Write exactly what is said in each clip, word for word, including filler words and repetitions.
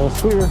whole sphere.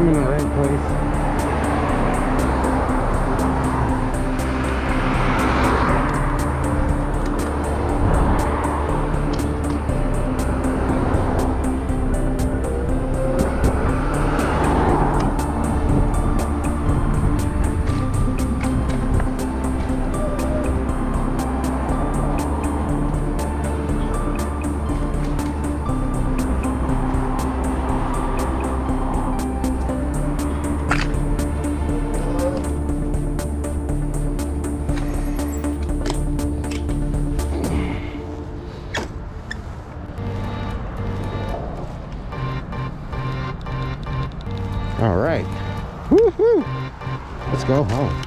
I'm in the right place. All right, woo-hoo. Let's go home.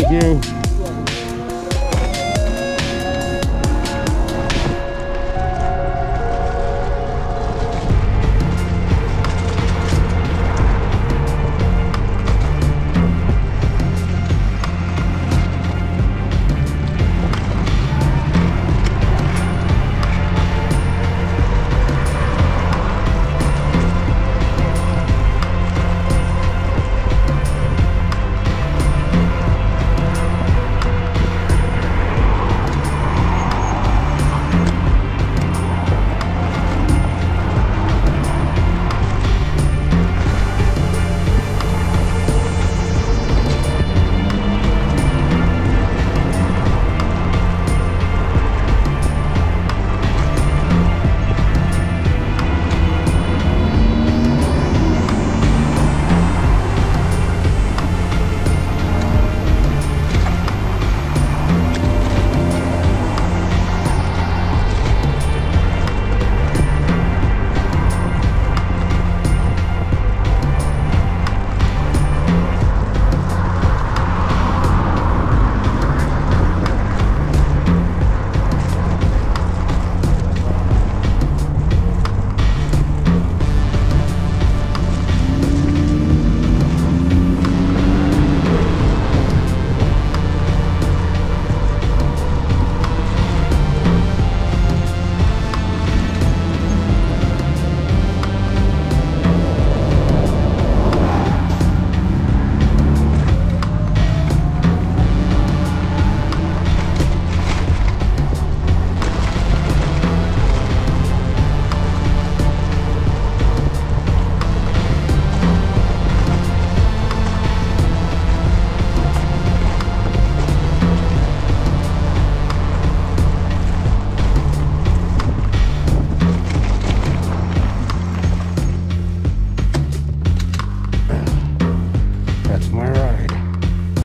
Thank you.